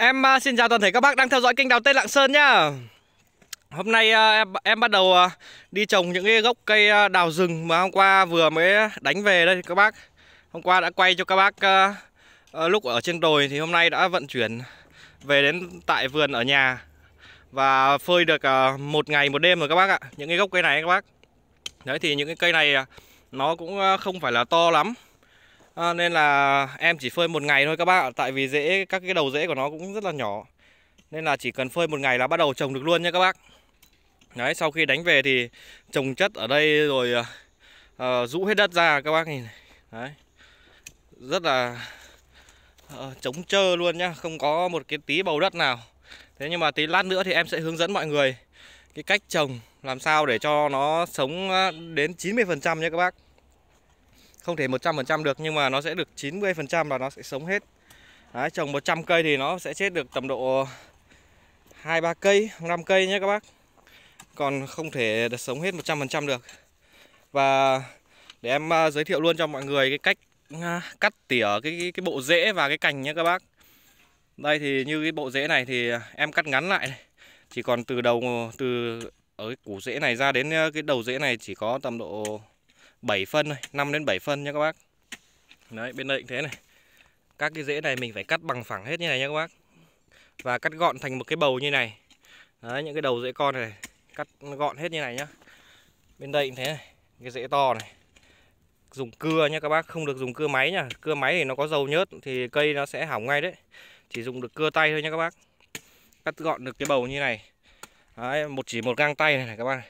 Em xin chào toàn thể các bác đang theo dõi kênh Đào Tết Lạng Sơn nhá. Hôm nay em bắt đầu đi trồng những cái gốc cây đào rừng mà hôm qua vừa mới đánh về đây các bác. Hôm qua đã quay cho các bác lúc ở trên đồi, thì hôm nay đã vận chuyển về đến tại vườn ở nhà và phơi được một ngày một đêm rồi các bác ạ. Những cái gốc cây này các bác. Đấy, thì những cái cây này nó cũng không phải là to lắm. Nên là em chỉ phơi một ngày thôi các bác ạ. Tại vì rễ, các cái đầu rễ của nó cũng rất là nhỏ, nên là chỉ cần phơi một ngày là bắt đầu trồng được luôn nha các bác. Đấy, sau khi đánh về thì trồng chất ở đây rồi rũ hết đất ra các bác nhìn. Đấy, rất là trống trơ luôn nhá, không có một cái tí bầu đất nào. Thế nhưng mà tí lát nữa thì em sẽ hướng dẫn mọi người cái cách trồng làm sao để cho nó sống đến 90% nha các bác. Không thể 100% được, nhưng mà nó sẽ được 90% và nó sẽ sống hết. Đấy, trồng 100 cây thì nó sẽ chết được tầm độ 2-3 cây, 5 cây nhé các bác. Còn không thể được sống hết 100% được. Và để em giới thiệu luôn cho mọi người cái cách cắt tỉa cái bộ rễ và cái cành nhé các bác. Đây thì như cái bộ rễ này thì em cắt ngắn lại này. Chỉ còn từ ở cái củ rễ này ra đến cái đầu rễ này chỉ có tầm độ 7 phân này, 5 đến 7 phân nha các bác. Đấy, bên đây cũng thế này. Các cái rễ này mình phải cắt bằng phẳng hết như này nha các bác. Và cắt gọn thành một cái bầu như này. Đấy, những cái đầu rễ con này cắt gọn hết như này nhá. Bên đây cũng thế này, cái rễ to này. Dùng cưa nha các bác, không được dùng cưa máy nha. Cưa máy thì nó có dầu nhớt thì cây nó sẽ hỏng ngay đấy. Chỉ dùng được cưa tay thôi nha các bác. Cắt gọn được cái bầu như này. Đấy, chỉ một gang tay này các bác này.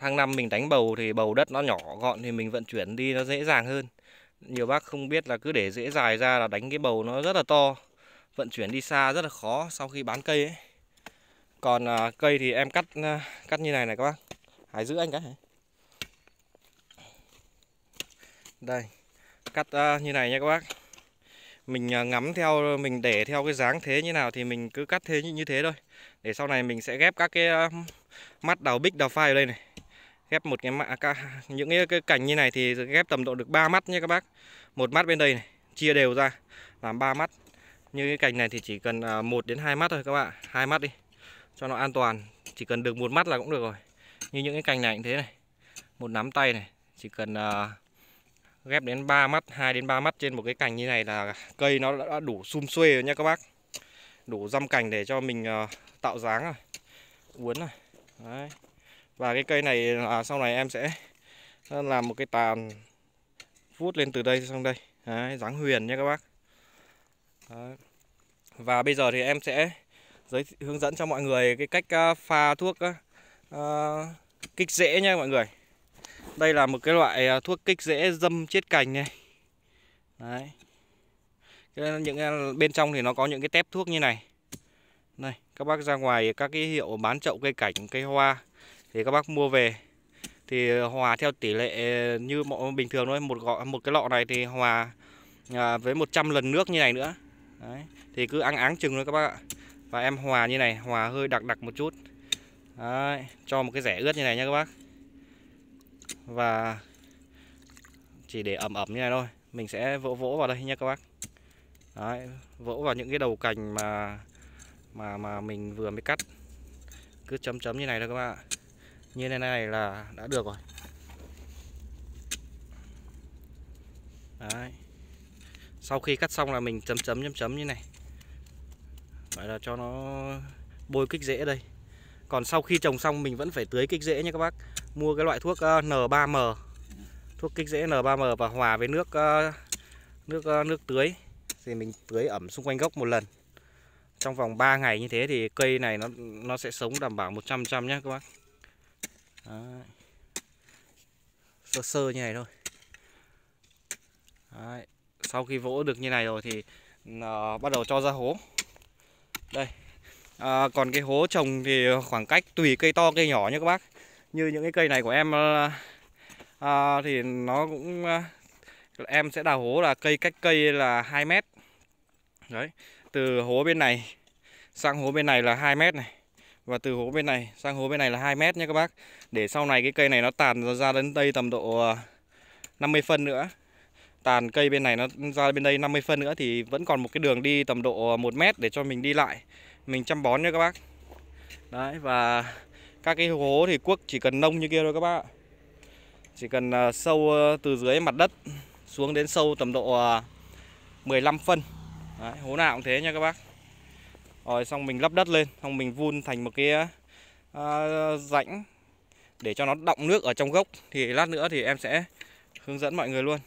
Hàng năm mình đánh bầu thì bầu đất nó nhỏ gọn thì mình vận chuyển đi nó dễ dàng hơn. Nhiều bác không biết là cứ để rễ dài ra là đánh cái bầu nó rất là to, vận chuyển đi xa rất là khó sau khi bán cây ấy. Còn cây thì em cắt như này này các bác. Hãy giữ anh cái. Đây, cắt như này nha các bác. Mình ngắm theo, mình để theo cái dáng thế như nào thì mình cứ cắt thế như thế thôi. Để sau này mình sẽ ghép các cái mắt đào bích, đào phai ở đây này. Ghép một cái những cái cành như này thì ghép tầm độ được 3 mắt nhé các bác. Một mắt bên đây này, chia đều ra làm 3 mắt. Như cái cành này thì chỉ cần 1 đến 2 mắt thôi các bạn, 2 mắt đi cho nó an toàn. Chỉ cần được một mắt là cũng được rồi. Như những cái cành này cũng thế này. Một nắm tay này, chỉ cần ghép đến 3 mắt, 2 đến 3 mắt trên một cái cành như này là cây nó đã đủ sum xuê rồi nha các bác. Đủ dăm cành để cho mình tạo dáng rồi. Uốn rồi. Đấy. Và cái cây này là sau này em sẽ làm một cái tàn vuốt lên từ đây sang đây. Đấy, dáng huyền nha các bác. Đấy. Và bây giờ thì em sẽ hướng dẫn cho mọi người cái cách pha thuốc kích rễ nha mọi người. Đây là một cái loại thuốc kích rễ dâm chết cành này. Đấy. Bên trong thì nó có những cái tép thuốc như này. Đây, các bác ra ngoài các cái hiệu bán chậu cây cảnh, cây hoa thì các bác mua về thì hòa theo tỷ lệ như bình thường thôi, một cái lọ này thì hòa với 100 lần nước như này nữa. Đấy, thì cứ áng chừng thôi các bác ạ. Và em hòa như này, hòa hơi đặc một chút. Đấy, cho một cái rẻ ướt như này nha các bác. Và chỉ để ẩm như này thôi. Mình sẽ vỗ vào đây nha các bác. Đấy, vỗ vào những cái đầu cành mà mình vừa mới cắt. Cứ chấm như này thôi các bác ạ. Như thế này là đã được rồi. Đấy. Sau khi cắt xong là mình chấm như này. Vậy là cho nó bôi kích rễ đây. Còn sau khi trồng xong mình vẫn phải tưới kích rễ nha các bác. Mua cái loại thuốc N3M. Thuốc kích rễ N3M và hòa với nước tưới. Thì mình tưới ẩm xung quanh gốc một lần. Trong vòng 3 ngày như thế thì cây này nó sẽ sống đảm bảo 100% nhé các bác. Đấy. Sơ như này thôi. Đấy. Sau khi vỗ được như này rồi thì bắt đầu cho ra hố. Đây. Còn cái hố trồng thì khoảng cách tùy cây to cây nhỏ nhé các bác. Như những cái cây này của em thì nó cũng em sẽ đào hố là cách cây là 2 mét. Đấy, từ hố bên này sang hố bên này là 2 mét này. Và từ hố bên này sang hố bên này là 2 mét nha các bác. Để sau này cái cây này nó tàn ra đến đây tầm độ 50 phân nữa. tàn cây bên này nó ra bên đây 50 phân nữa thì vẫn còn một cái đường đi tầm độ 1 mét để cho mình đi lại. Mình chăm bón nha các bác. Đấy, và các cái hố thì Quốc chỉ cần nông như kia thôi các bác ạ. Chỉ cần sâu từ dưới mặt đất xuống đến sâu tầm độ 15 phân. Đấy, hố nào cũng thế nha các bác. Rồi xong mình lấp đất lên, xong mình vun thành một cái rãnh để cho nó đọng nước ở trong gốc. Thì lát nữa thì em sẽ hướng dẫn mọi người luôn.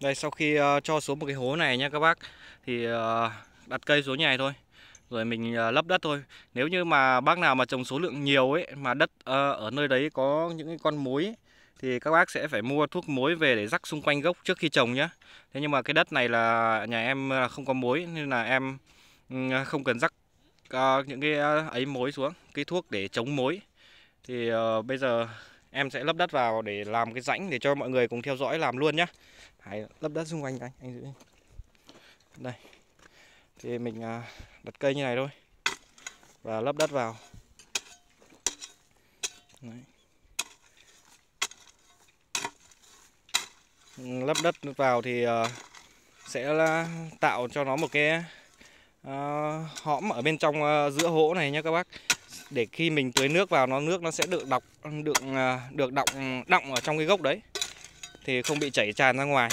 Đây, sau khi cho xuống một cái hố này nha các bác, thì đặt cây xuống như này thôi, rồi mình lấp đất thôi. Nếu như mà bác nào mà trồng số lượng nhiều ấy, mà đất ở nơi đấy có những cái con mối ấy, thì các bác sẽ phải mua thuốc mối về để rắc xung quanh gốc trước khi trồng nhé. Thế nhưng mà cái đất này là nhà em không có mối, nên là em không cần rắc những cái ấy mối xuống, cái thuốc để chống mối. Thì bây giờ em sẽ lấp đất vào để làm cái rãnh để cho mọi người cùng theo dõi làm luôn nhé. Hãy lấp đất xung quanh anh giữ. Đây, thì mình đặt cây như này thôi và lấp đất vào. Đấy, lấp đất vào thì sẽ tạo cho nó một cái hõm ở bên trong giữa hố này nha các bác, để khi mình tưới nước vào, nước nó sẽ được đọng ở trong cái gốc đấy, thì không bị chảy tràn ra ngoài.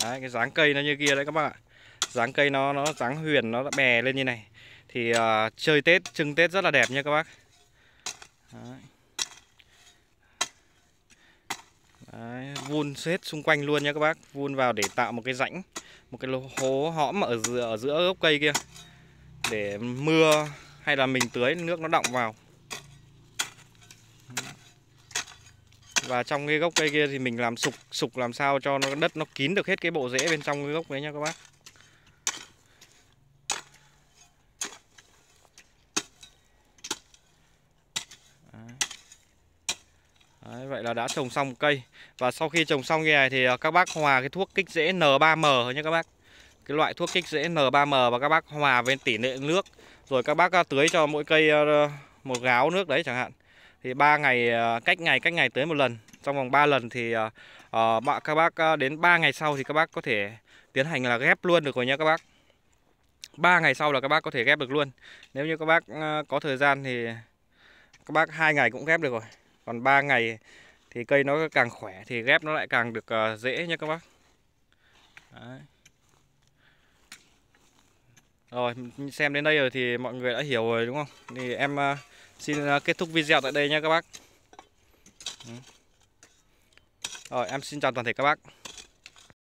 Đấy, cái dáng cây nó như kia đấy các bạn ạ. Dáng cây nó dáng huyền, nó bè lên như này. Thì chơi Tết, trưng Tết rất là đẹp nha các bác. Đấy. Đấy, vun hết xung quanh luôn nha các bác. Vun vào để tạo một cái rãnh, một cái hố hõm ở giữa gốc cây kia, để mưa hay là mình tưới nước nó đọng vào. Và trong cái gốc cây kia thì mình làm sục làm sao cho nó đất nó kín được hết cái bộ rễ bên trong cái gốc đấy nha các bác. Đấy, vậy là đã trồng xong cây. Và sau khi trồng xong như này thì các bác hòa cái thuốc kích rễ N3M nha các bác. Cái loại thuốc kích rễ N3M và các bác hòa với tỷ lệ nước. Rồi các bác tưới cho mỗi cây một gáo nước đấy chẳng hạn. Thì 3 ngày, cách ngày tưới một lần. Trong vòng 3 lần thì các bác đến 3 ngày sau thì các bác có thể tiến hành là ghép luôn được rồi nha các bác. 3 ngày sau là các bác có thể ghép được luôn. Nếu như các bác có thời gian thì các bác 2 ngày cũng ghép được rồi. Còn 3 ngày thì cây nó càng khỏe thì ghép nó lại càng được dễ nha các bác. Đấy. Rồi, xem đến đây rồi thì mọi người đã hiểu rồi đúng không? Thì em xin kết thúc video tại đây nha các bác. Rồi, em xin chào toàn thể các bác.